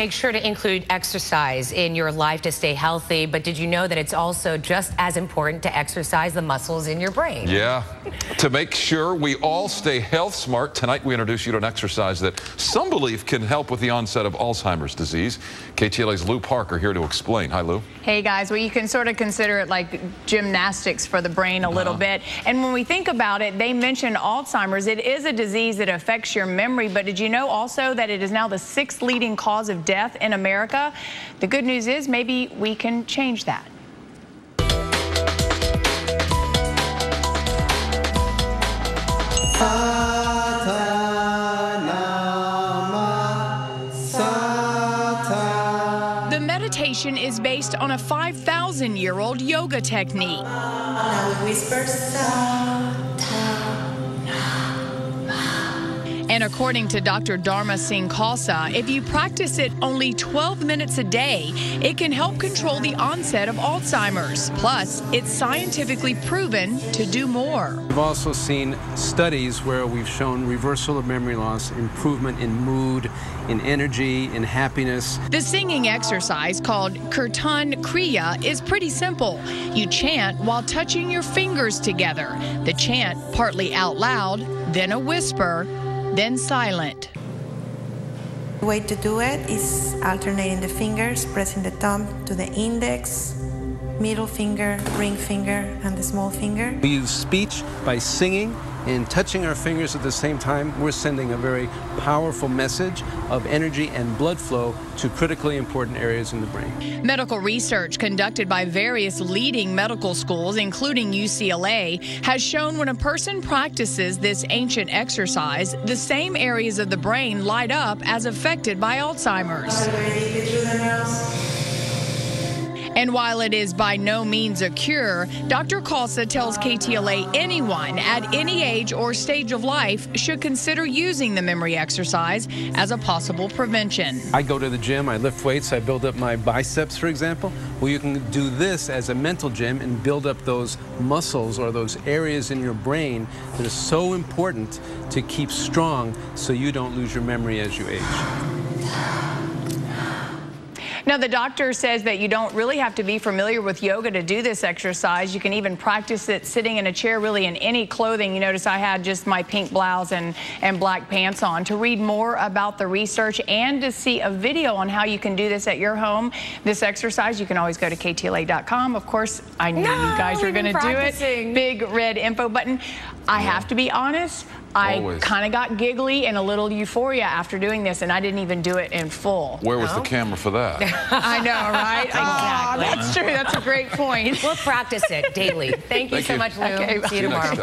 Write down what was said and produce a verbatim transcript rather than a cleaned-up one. make sure to include exercise in your life to stay healthy, but did you know that it's also just as important to exercise the muscles in your brain? Yeah. To make sure we all stay health smart, tonight we introduce you to an exercise that some believe can help with the onset of Alzheimer's disease. K T L A's Lou Parker here to explain. Hi, Lou. Hey, guys. Well, you can sort of consider it like gymnastics for the brain a little uh-huh. bit. And when we think about it, they mentioned Alzheimer's. It is a disease that affects your memory, but did you know also that it is now the sixth leading cause of death in America? The good news is maybe we can change that. The meditation is based on a five thousand year old yoga technique. And according to Doctor Dharma Singh Khalsa, if you practice it only twelve minutes a day, it can help control the onset of Alzheimer's. Plus, it's scientifically proven to do more. We've also seen studies where we've shown reversal of memory loss, improvement in mood, in energy, in happiness. The singing exercise, called Kirtan Kriya, is pretty simple. You chant while touching your fingers together. The chant partly out loud, then a whisper, then silent. The way to do it is alternating the fingers, pressing the thumb to the index, middle finger, ring finger, and the small finger. We use speech by singing and touching our fingers at the same time. We're sending a very powerful message of energy and blood flow to critically important areas in the brain. Medical research conducted by various leading medical schools, including U C L A, has shown when a person practices this ancient exercise, the same areas of the brain light up as affected by Alzheimer's. And while it is by no means a cure, Doctor Khalsa tells K T L A anyone at any age or stage of life should consider using the memory exercise as a possible prevention. I go to the gym, I lift weights, I build up my biceps, for example. Well, you can do this as a mental gym and build up those muscles or those areas in your brain that are so important to keep strong so you don't lose your memory as you age. Now, the doctor says that you don't really have to be familiar with yoga to do this exercise. You can even practice it sitting in a chair, really in any clothing. You notice I had just my pink blouse and, and black pants on. To read more about the research and to see a video on how you can do this at your home, this exercise, you can always go to K T L A dot com. Of course, I knew no, you guys were going to do it. Big red info button. I yeah. have to be honest. I kind of got giggly and a little euphoria after doing this, and I didn't even do it in full. Where was no? the camera for that? I know, right? Exactly. Oh, that's true. That's a great point. We'll practice it daily. Thank, Thank you so you. much, Lou. Okay. See you tomorrow.